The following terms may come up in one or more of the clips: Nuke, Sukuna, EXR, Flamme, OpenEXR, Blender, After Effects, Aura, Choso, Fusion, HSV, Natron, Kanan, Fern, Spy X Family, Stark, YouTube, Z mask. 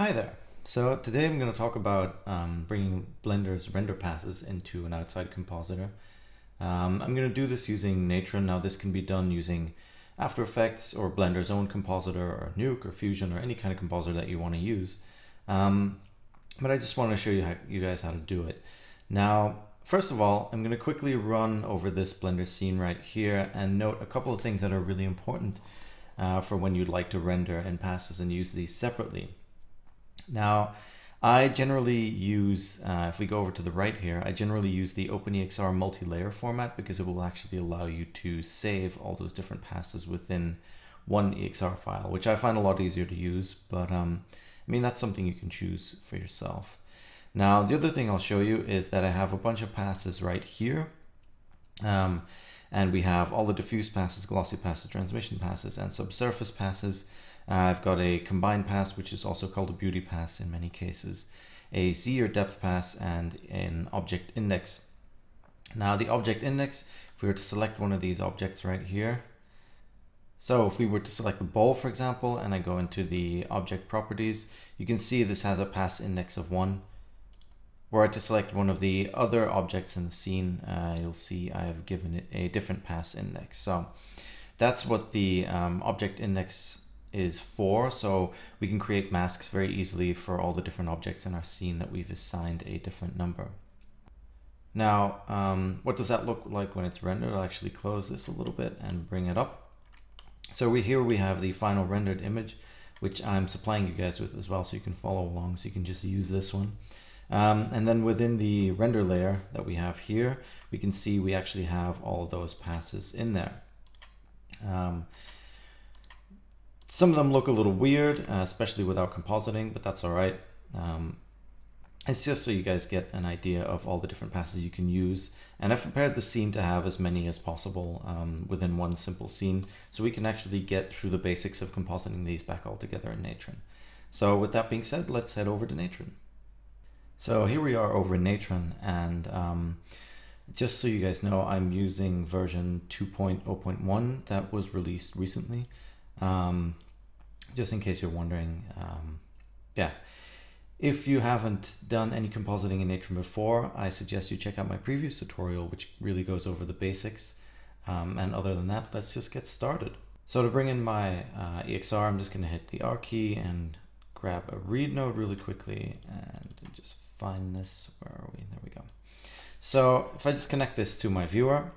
Hi there. So today I'm going to talk about bringing Blender's render passes into an outside compositor. I'm going to do this using Natron. Now this can be done using After Effects or Blender's own compositor or Nuke or Fusion or any kind of compositor that you want to use. But I just want to show you, you guys how to do it. Now, first of all, I'm going to quickly run over this Blender scene right here and note a couple of things that are really important for when you'd like to render and passes and use these separately. Now, I generally use, if we go over to the right here, I generally use the OpenEXR multi-layer format because it will actually allow you to save all those different passes within one EXR file, which I find a lot easier to use, but I mean, that's something you can choose for yourself. Now, the other thing I'll show you is that I have a bunch of passes right here, and we have all the diffuse passes, glossy passes, transmission passes, and subsurface passes. I've got a combined pass, which is also called a beauty pass in many cases, a Z or depth pass, and an object index. Now the object index, if we were to select one of these objects right here, so if we were to select the ball, for example, and I go into the object properties, you can see this has a pass index of 1. Were I to select one of the other objects in the scene, you'll see I have given it a different pass index. So that's what the object index is for, so we can create masks very easily for all the different objects in our scene that we've assigned a different number. Now, what does that look like when it's rendered? I'll actually close this a little bit and bring it up. So here we have the final rendered image, which I'm supplying you guys with as well, so you can follow along, so you can just use this one. And then within the render layer that we have here, we can see we actually have all of those passes in there. Some of them look a little weird, especially without compositing, but that's all right. It's just so you guys get an idea of all the different passes you can use. And I've prepared the scene to have as many as possible within one simple scene, so we can actually get through the basics of compositing these back all together in Natron. So with that being said, let's head over to Natron. So here we are over in Natron, and just so you guys know, I'm using version 2.0.1 that was released recently. Just in case you're wondering, yeah. If you haven't done any compositing in Natron before, I suggest you check out my previous tutorial, which really goes over the basics. And other than that, let's just get started. So to bring in my EXR, I'm just going to hit the R key and grab a read node really quickly and just find this. Where are we? There we go. So if I just connect this to my viewer,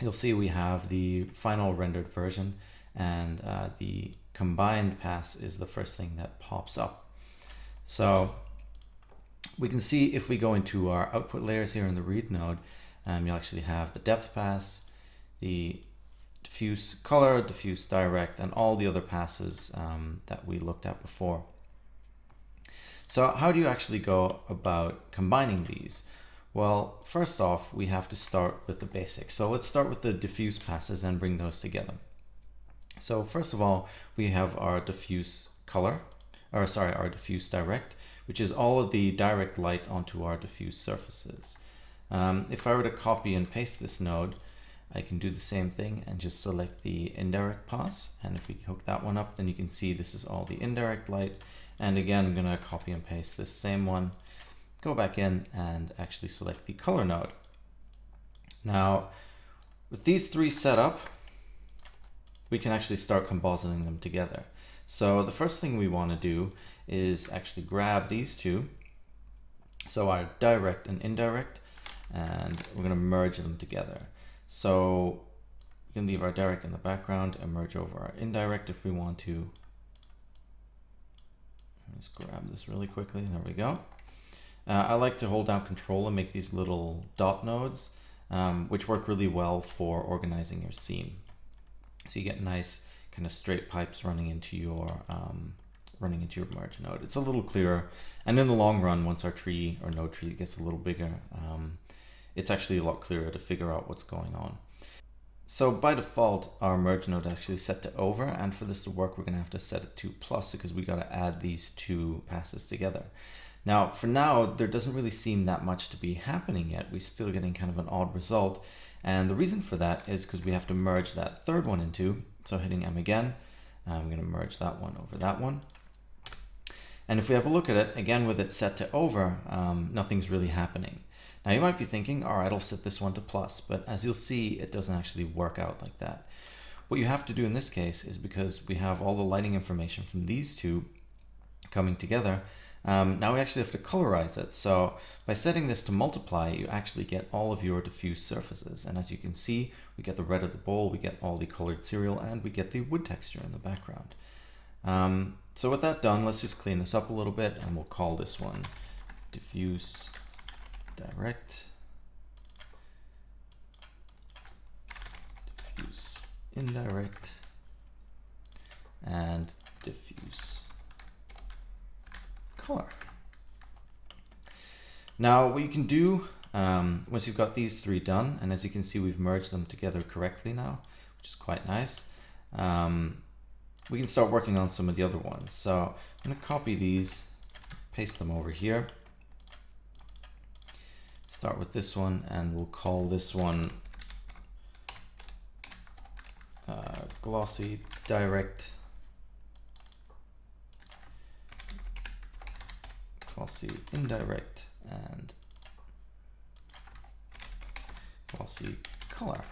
you'll see we have the final rendered version. And the combined pass is the first thing that pops up. So we can see if we go into our output layers here in the read node, you'll actually have the depth pass, the diffuse color, diffuse direct, and all the other passes that we looked at before. So how do you actually go about combining these? Well, first off, we have to start with the basics. So let's start with the diffuse passes and bring those together. So first of all, we have our diffuse color, or sorry, our diffuse direct, which is all of the direct light onto our diffuse surfaces. If I were to copy and paste this node, I can do the same thing and just select the indirect pass. And if we hook that one up, then you can see this is all the indirect light. And again, I'm gonna copy and paste this same one, go back in and actually select the color node. Now, with these three set up, we can actually start compositing them together. So the first thing we want to do is actually grab these two, so our direct and indirect, and we're going to merge them together. So we can leave our direct in the background and merge over our indirect if we want to. Let's grab this really quickly. There we go. I like to hold down Control and make these little dot nodes, which work really well for organizing your scene. So you get nice kind of straight pipes running into your merge node. It's a little clearer, and in the long run, once our tree or node tree gets a little bigger, it's actually a lot clearer to figure out what's going on. So by default, our merge node is actually set to over, and for this to work, we're going to have to set it to plus because we got to add these two passes together. Now, for now, there doesn't really seem that much to be happening yet. We're still getting kind of an odd result. And the reason for that is because we have to merge that third one in two. So hitting M again, I'm going to merge that one over that one. And if we have a look at it, again, with it set to over, nothing's really happening. Now you might be thinking, all right, I'll set this one to plus, but as you'll see, it doesn't actually work out like that. What you have to do in this case is, because we have all the lighting information from these two coming together, now we actually have to colorize it. So by setting this to multiply, you actually get all of your diffuse surfaces. And as you can see, we get the red of the bowl, we get all the colored cereal, and we get the wood texture in the background. So with that done, let's just clean this up a little bit, and we'll call this one diffuse direct, diffuse indirect, and diffuse color. Now what you can do, once you've got these three done, and as you can see, we've merged them together correctly now, which is quite nice. We can start working on some of the other ones. So I'm going to copy these, paste them over here. Start with this one, and we'll call this one glossy direct, glossy indirect, and glossy color.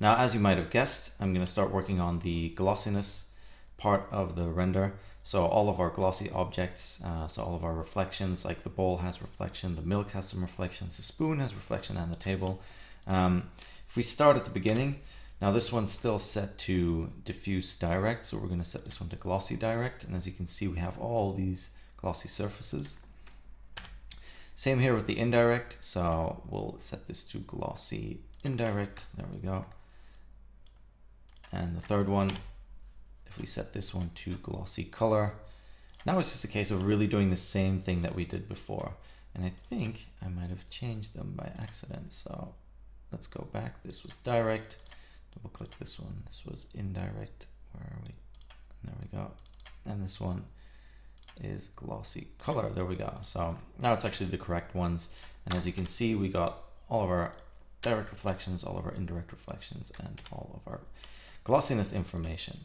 Now, as you might have guessed, I'm going to start working on the glossiness part of the render. So all of our glossy objects, so all of our reflections, like the bowl has reflection, the milk has some reflections, the spoon has reflection, and the table. If we start at the beginning, now this one's still set to diffuse direct, so we're going to set this one to glossy direct. And as you can see, we have all these glossy surfaces. Same here with the indirect, so we'll set this to glossy indirect, there we go. And the third one, if we set this one to glossy color, now it's just a case of really doing the same thing that we did before. And I think I might have changed them by accident. So let's go back. This was direct. Double click this one. This was indirect. Where are we? There we go. And this one is glossy color. There we go. So now it's actually the correct ones. And as you can see, we got all of our direct reflections, all of our indirect reflections, and all of our glossiness information.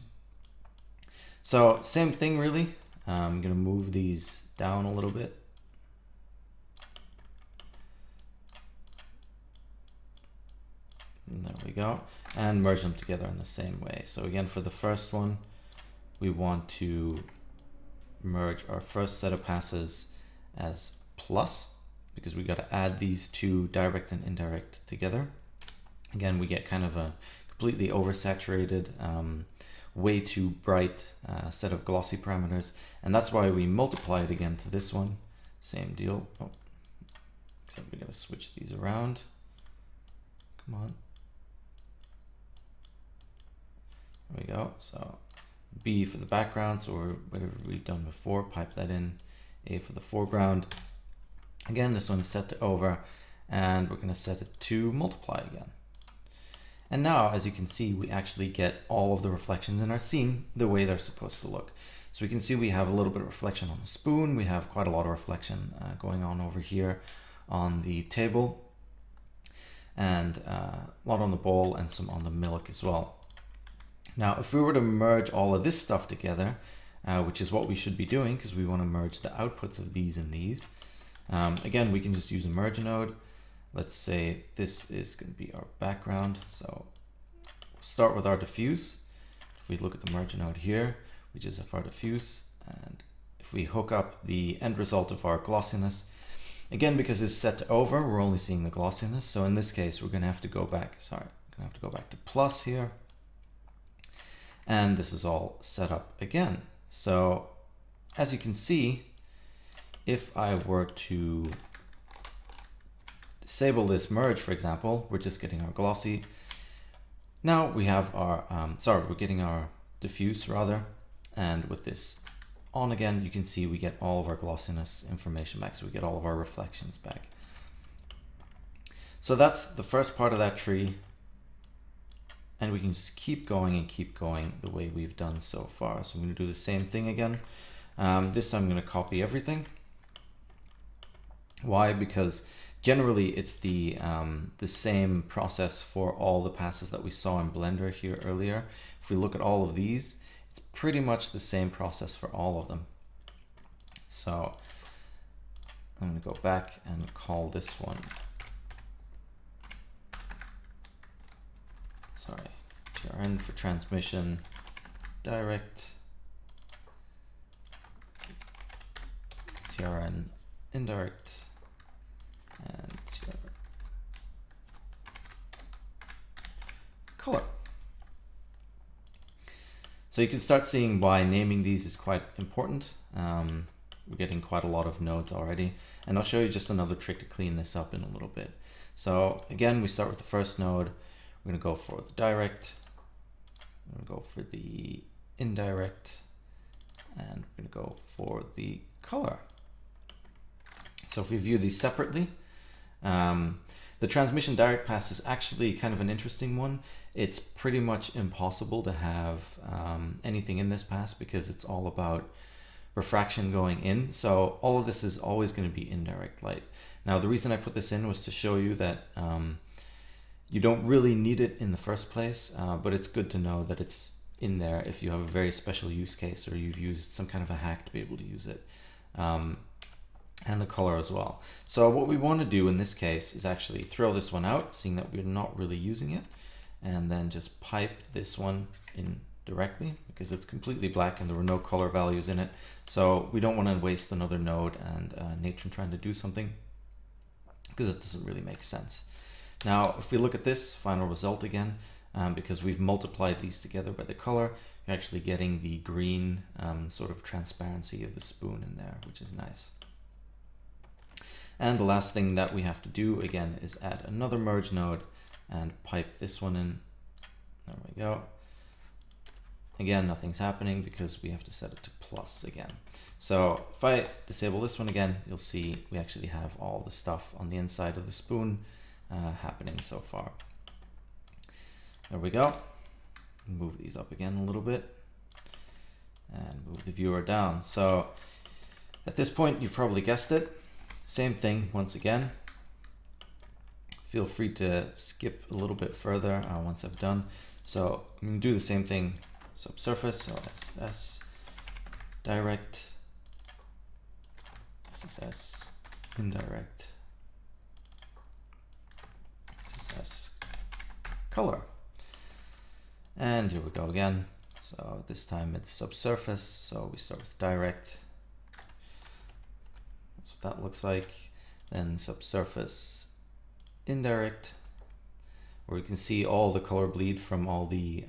So same thing really. I'm going to move these down a little bit. And there we go. And merge them together in the same way. So again, for the first one, we want to merge our first set of passes as plus, because we got to add these two direct and indirect together. Again, we get kind of a completely oversaturated, way too bright set of glossy parameters. And that's why we multiply it again to this one. Same deal. Oh, except we got to switch these around. Come on. There we go. So B for the background, so whatever we've done before, pipe that in. A for the foreground. Again, this one's set to over, and we're going to set it to multiply again. And now, as you can see, we actually get all of the reflections in our scene the way they're supposed to look. So we can see we have a little bit of reflection on the spoon. We have quite a lot of reflection going on over here on the table, and a lot on the bowl, and some on the milk as well. Now, if we were to merge all of this stuff together, which is what we should be doing, because we want to merge the outputs of these and these. Again, we can just use a merge node. Let's say this is going to be our background. So we'll start with our diffuse. If we look at the merge node here, we just have our diffuse. And if we hook up the end result of our glossiness, again, because it's set to over, we're only seeing the glossiness. So in this case, we're going to have to go back. Sorry, we're going to have to go back to plus here. And this is all set up again. So as you can see, if I were to disable this merge, for example, we're just getting our glossy. Now we have our, we're getting our diffuse rather. And with this on again, you can see we get all of our glossiness information back. So we get all of our reflections back. So that's the first part of that tree. And we can just keep going and keep going the way we've done so far. So I'm going to do the same thing again. This time I'm going to copy everything. Why? Because generally it's the same process for all the passes that we saw in Blender here earlier. If we look at all of these, It's pretty much the same process for all of them. So I'm going to go back and call this one. Sorry, TRN for transmission, direct, TRN indirect, and TRN color. So you can start seeing why naming these is quite important. We're getting quite a lot of nodes already, and I'll show you just another trick to clean this up in a little bit. So again, we start with the first node. We're going to go for the direct, we're going to go for the indirect, and we're going to go for the color. So if we view these separately, the transmission direct pass is actually kind of an interesting one. It's pretty much impossible to have anything in this pass because it's all about refraction going in. So all of this is always going to be indirect light. Now, the reason I put this in was to show you that you don't really need it in the first place, but it's good to know that it's in there if you have a very special use case or you've used some kind of a hack to be able to use it, and the color as well. So what we want to do in this case is actually throw this one out, seeing that we're not really using it, and then just pipe this one in directly because it's completely black and there were no color values in it. So we don't want to waste another node and Natron trying to do something because it doesn't really make sense. Now, if we look at this final result again, because we've multiplied these together by the color, you're actually getting the green sort of transparency of the spoon in there, which is nice. And the last thing that we have to do again is add another merge node and pipe this one in. There we go. Again, nothing's happening because we have to set it to plus again. So if I disable this one again, you'll see we actually have all the stuff on the inside of the spoon happening so far. There we go. Move these up again a little bit and move the viewer down. So at this point, you've probably guessed it. Same thing once again. Feel free to skip a little bit further once I've done. So I'm going to do the same thing, subsurface, so SSS, direct, SSS, indirect, SSS, color. And here we go again. So this time it's subsurface. So we start with direct. That's what that looks like. Then subsurface indirect, where you can see all the color bleed from all the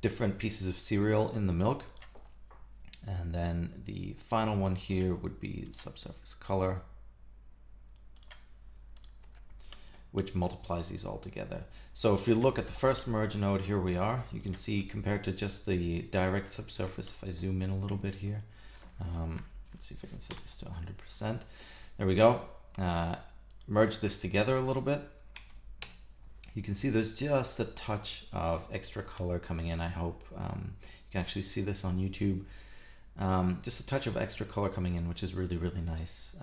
different pieces of cereal in the milk. And then the final one here would be subsurface color, which multiplies these all together. So if you look at the first merge node, here we are. You can see compared to just the direct subsurface, if I zoom in a little bit here, let's see if I can set this to 100%. There we go. Merge this together a little bit. You can see there's just a touch of extra color coming in. I hope you can actually see this on YouTube. Just a touch of extra color coming in, which is really, really nice.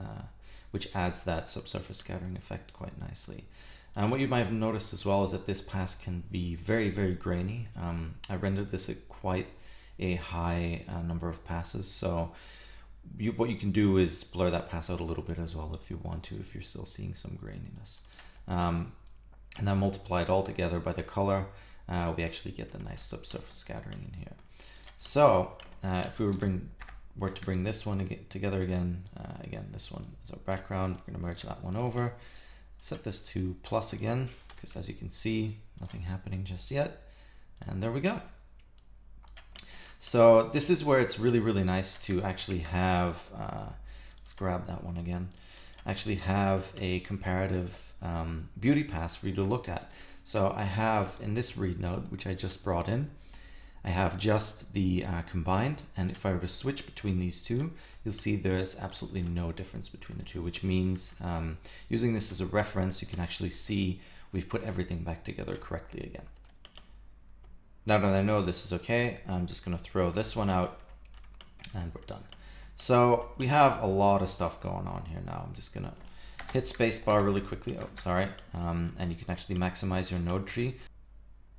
Which adds that subsurface scattering effect quite nicely. And what you might have noticed as well is that this pass can be very, very grainy. I rendered this at quite a high number of passes. So what you can do is blur that pass out a little bit as well if you want to, if you're still seeing some graininess. And then multiply it all together by the color, we actually get the nice subsurface scattering in here. So if we were to bring this one together again, this one is our background. We're going to merge that one over, set this to plus again, because as you can see, nothing happening just yet. And there we go. So this is where it's really, really nice to actually have, let's grab that one again, actually have a comparative beauty pass for you to look at. So I have in this read node, which I just brought in, I have just the combined, and if I were to switch between these two, you'll see there's absolutely no difference between the two, which means using this as a reference, you can actually see we've put everything back together correctly again. Now that I know this is okay, I'm just going to throw this one out and we're done. So we have a lot of stuff going on here now. I'm just going to hit spacebar really quickly. Oh, sorry. And you can actually maximize your node tree.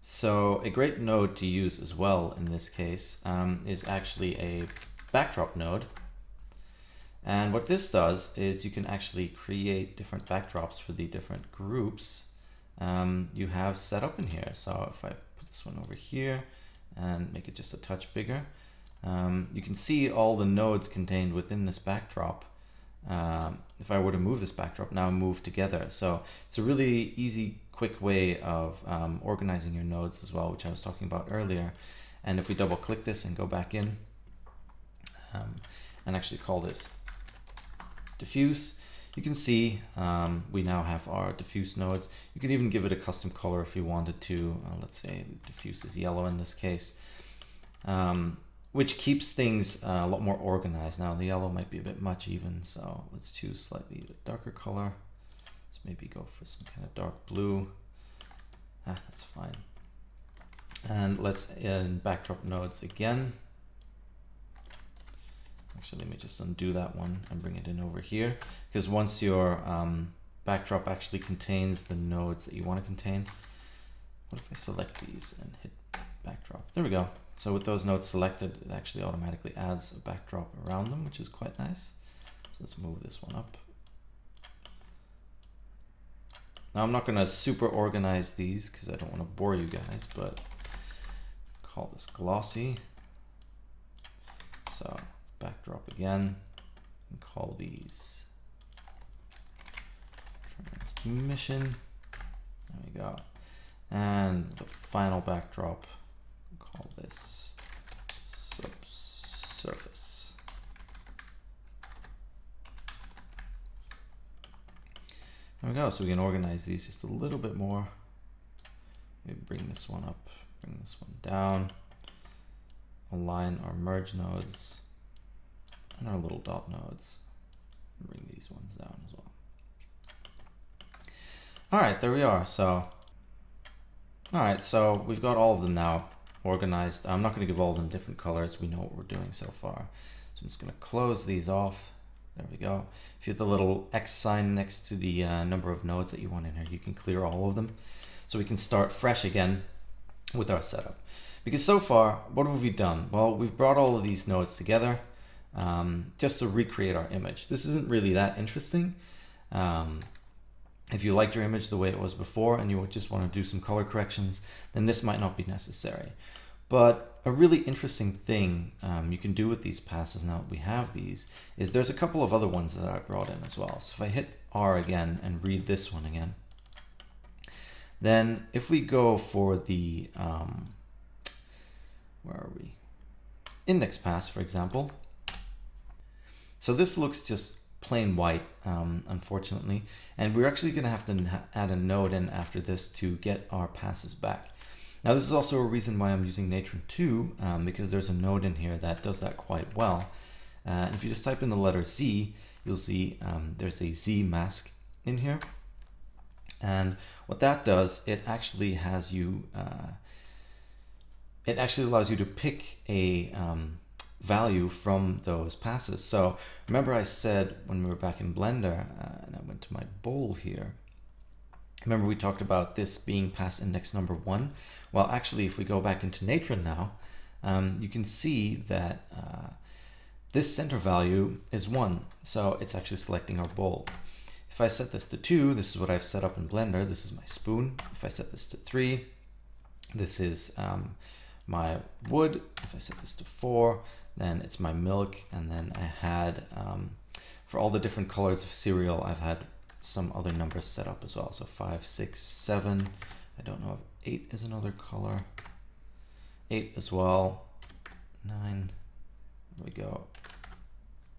So a great node to use as well in this case is actually a backdrop node. And what this does is you can actually create different backdrops for the different groups you have set up in here. So if I put this one over here and make it just a touch bigger, you can see all the nodes contained within this backdrop. If I were to move this backdrop, now move together. So it's a really easy, quick way of organizing your nodes as well, which I was talking about earlier. And if we double click this and go back in and actually call this diffuse, you can see we now have our diffuse nodes. You can even give it a custom color if you wanted to. Let's say diffuse is yellow in this case, which keeps things a lot more organized. Now the yellow might be a bit much even, so let's choose slightly darker color. Let's maybe go for some kind of dark blue. That's fine. And let's add backdrop nodes again. Actually, let me just undo that one and bring it in over here, because once your backdrop actually contains the nodes that you want to contain, what if I select these and hit backdrop? There we go. So with those nodes selected, it actually automatically adds a backdrop around them, which is quite nice. So let's move this one up. Now I'm not going to super organize these because I don't want to bore you guys, but call this glossy. So backdrop again and call these transmission. There we go. And the final backdrop, call this subsurface. There we go. So we can organize these just a little bit more. Maybe bring this one up, bring this one down, align our merge nodes and our little dot nodes, and bring these ones down as well. All right, there we are. So, all right, so we've got all of them now organized. I'm not going to give all of them different colors. We know what we're doing so far. So I'm just going to close these off. There we go. If you hit the little X sign next to the number of nodes that you want in here, you can clear all of them. So we can start fresh again with our setup. Because so far, what have we done? Well, we've brought all of these nodes together just to recreate our image. This isn't really that interesting. If you liked your image the way it was before and you would just want to do some color corrections, then this might not be necessary. But a really interesting thing you can do with these passes now that we have these is there's a couple of other ones that I brought in as well. So if I hit R again and read this one again, then if we go for the, where are we? Index pass, for example. So this looks just plain white, unfortunately, and we're actually going to have to add a node in after this to get our passes back. Now this is also a reason why I'm using Natron 2, because there's a node in here that does that quite well. And if you just type in the letter Z, you'll see there's a Z mask in here. And what that does, it actually has you, it actually allows you to pick a value from those passes. So remember I said when we were back in Blender and I went to my bowl here, remember we talked about this being pass index number 1. Well, actually, if we go back into Natron now, you can see that this center value is 1. So it's actually selecting our bowl. If I set this to 2, this is what I've set up in Blender. This is my spoon. If I set this to 3, this is my wood. If I set this to 4, then it's my milk. And then I had, for all the different colors of cereal, I've had some other numbers set up as well. So 5, 6, 7, I don't know if 8 is another color, 8 as well, 9, there we go,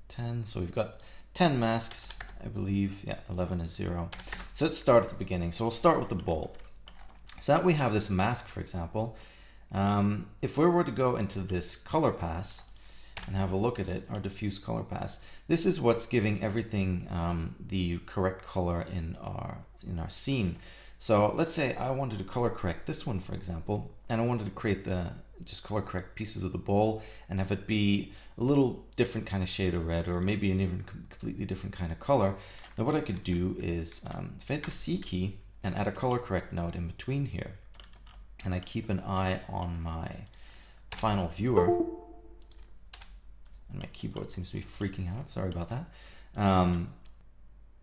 10. So we've got 10 masks, I believe. Yeah, 11 is 0. So let's start at the beginning. So we'll start with the bowl. So that we have this mask, for example, if we were to go into this color pass and have a look at it, our diffuse color pass, this is what's giving everything the correct color in our scene. So let's say I wanted to color correct this one, for example, and I wanted to create the just color correct pieces of the bowl and have it be a little different kind of shade of red, or maybe an even completely different kind of color. Now what I could do is if I hit the C key and add a color correct node in between here, and I keep an eye on my final viewer. And my keyboard seems to be freaking out. Sorry about that.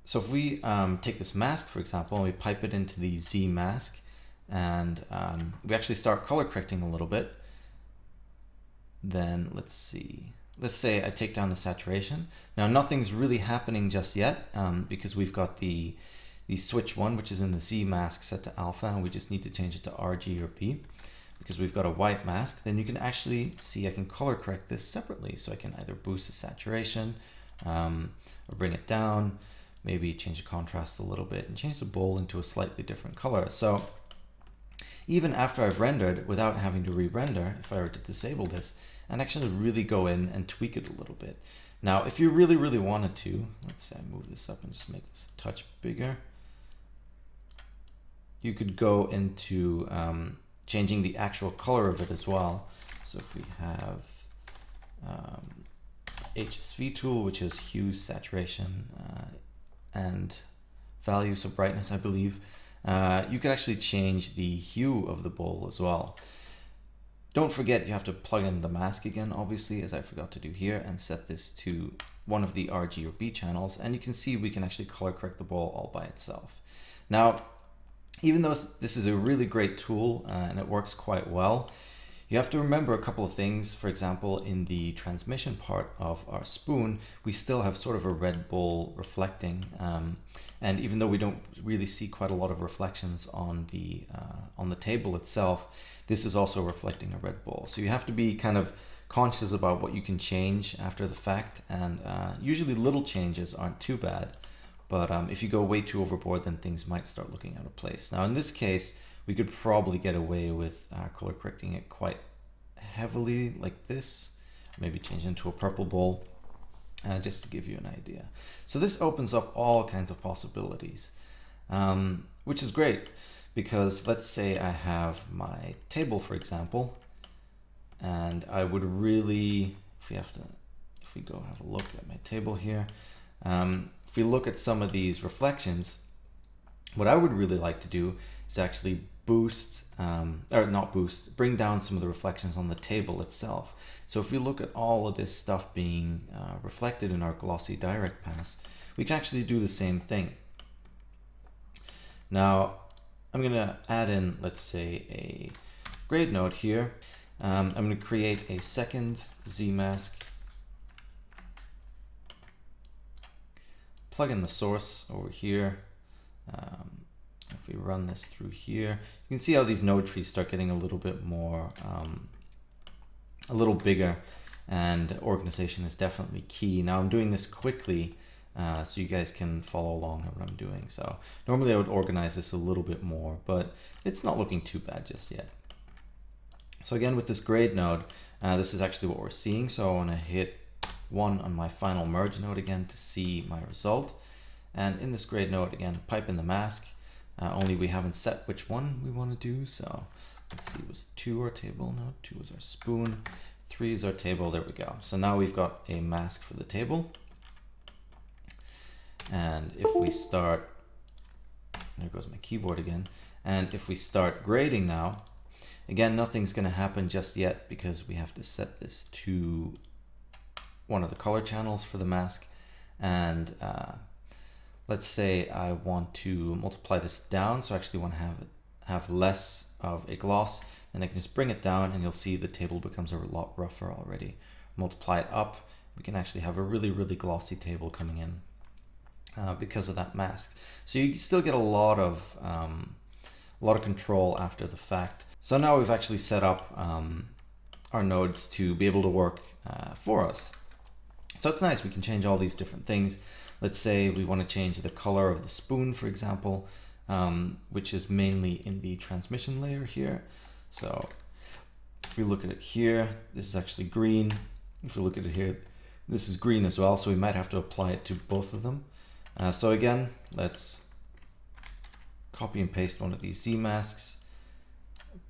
So if we take this mask, for example, and we pipe it into the Z mask, and we actually start color correcting a little bit, then let's see. Let's say I take down the saturation. Now nothing's really happening just yet because we've got the switch one, which is in the Z mask, set to alpha, and we just need to change it to RG or B because we've got a white mask. Then you can actually see I can color correct this separately. So I can either boost the saturation or bring it down, maybe change the contrast a little bit and change the bowl into a slightly different color. So even after I've rendered, without having to re-render, if I were to disable this, and actually really go in and tweak it a little bit. Now, if you really, really wanted to, let's say I move this up and just make this a touch bigger. You could go into changing the actual color of it as well. So if we have HSV tool, which is hue, saturation, and value, so brightness, I believe, you could actually change the hue of the bowl as well. Don't forget you have to plug in the mask again, obviously, as I forgot to do here, and set this to one of the RG or B channels. And you can see we can actually color correct the bowl all by itself. Now, even though this is a really great tool and it works quite well, you have to remember a couple of things. For example, in the transmission part of our spoon, we still have sort of a red bowl reflecting. And even though we don't really see quite a lot of reflections on the table itself, this is also reflecting a red bowl. So you have to be kind of conscious about what you can change after the fact. And usually little changes aren't too bad. But if you go way too overboard, then things might start looking out of place. Now in this case, we could probably get away with color correcting it quite heavily like this, maybe change it into a purple bowl, just to give you an idea. So this opens up all kinds of possibilities, which is great because let's say I have my table, for example, and I would really, if we go have a look at my table here, if we look at some of these reflections, what I would really like to do is actually boost, or not boost, bring down some of the reflections on the table itself. So if we look at all of this stuff being reflected in our glossy direct pass, we can actually do the same thing. Now, I'm gonna add in, let's say, a grade node here. I'm gonna create a second Z mask, plug in the source over here. If we run this through here, you can see how these node trees start getting a little bit more, a little bigger, and organization is definitely key. Now I'm doing this quickly so you guys can follow along what I'm doing. So normally I would organize this a little bit more, but it's not looking too bad just yet. So again, with this grade node, this is actually what we're seeing. So I want to hit 1 on my final merge node again to see my result. And in this grade node, again, pipe in the mask, only we haven't set which one we want to do. So let's see, was 2 our table? No, 2 was our spoon, 3 is our table. There we go. So now we've got a mask for the table. And if we start, there goes my keyboard again. And if we start grading now, again, nothing's going to happen just yet because we have to set this to one of the color channels for the mask. And let's say I want to multiply this down, so I actually want to have less of a gloss, then I can just bring it down and you'll see the table becomes a lot rougher already. Multiply it up, we can actually have a really, really glossy table coming in because of that mask. So you still get a lot of control after the fact. So now we've actually set up our nodes to be able to work for us. So it's nice, we can change all these different things. Let's say we want to change the color of the spoon, for example, which is mainly in the transmission layer here. So if we look at it here, this is actually green. If we look at it here, this is green as well. So we might have to apply it to both of them. So again, let's copy and paste one of these Z masks,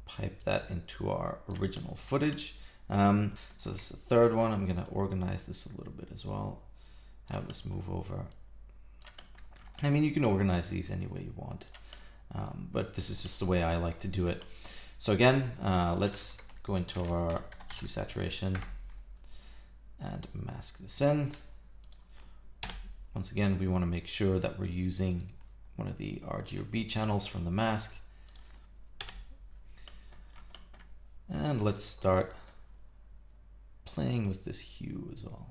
pipe that into our original footage. So this is the third one. I'm going to organize this a little bit as well. Have this move over. I mean, you can organize these any way you want, but this is just the way I like to do it. So again, let's go into our hue saturation and mask this in. Once again, we want to make sure that we're using one of the RGB channels from the mask. And let's start playing with this hue as well.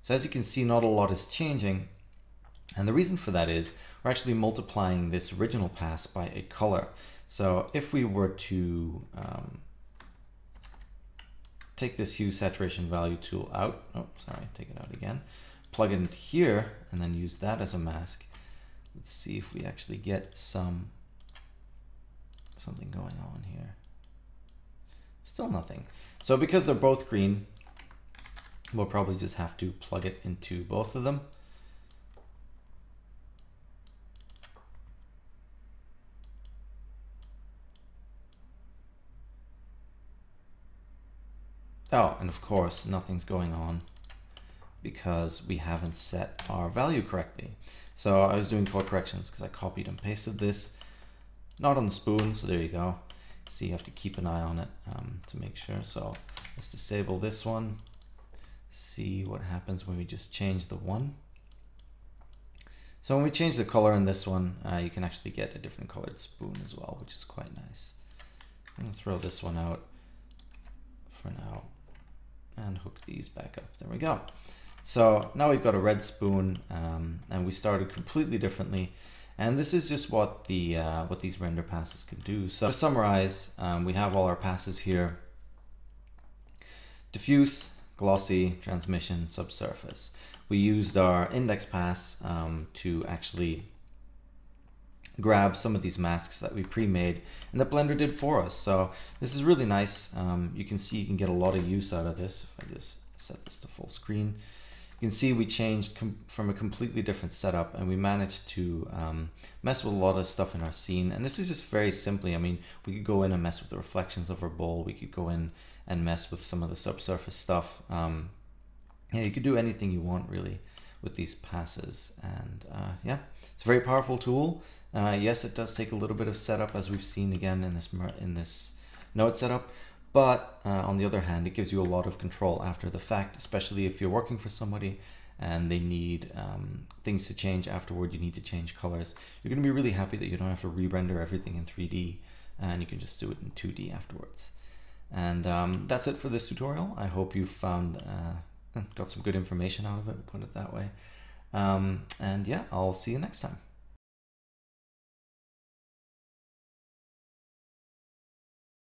So as you can see, not a lot is changing. And the reason for that is we're actually multiplying this original pass by a color. So if we were to take this hue saturation value tool out, oh, sorry, take it out again, plug it into here and then use that as a mask. Let's see if we actually get something going on here. Still nothing. So because they're both green, we'll probably just have to plug it into both of them. Oh, and of course, nothing's going on because we haven't set our value correctly. So I was doing color corrections because I copied and pasted this, not on the spoon. So there you go. So you have to keep an eye on it to make sure. So let's disable this one. See what happens when we just change the one. So when we change the color in this one, you can actually get a different colored spoon as well, which is quite nice. I'm gonna throw this one out for now and hook these back up. There we go. So now we've got a red spoon, and we started completely differently. And this is just what these render passes can do. So to summarize, we have all our passes here: diffuse, glossy, transmission, subsurface. We used our index pass to actually grab some of these masks that we pre-made and that Blender did for us. So this is really nice. You can see you can get a lot of use out of this. If I just set this to full screen, you can see we changed from a completely different setup, and we managed to mess with a lot of stuff in our scene. And this is just very simply, I mean, we could go in and mess with the reflections of our bowl. We could go in and mess with some of the subsurface stuff. Yeah, you could do anything you want really with these passes. And yeah, it's a very powerful tool. Yes, it does take a little bit of setup, as we've seen again in this node setup, but on the other hand, it gives you a lot of control after the fact, especially if you're working for somebody and they need things to change afterward. You need to change colors. You're going to be really happy that you don't have to re-render everything in 3D, and you can just do it in 2D afterwards. And that's it for this tutorial. I hope you found got some good information out of it, put it that way. And yeah, I'll see you next time.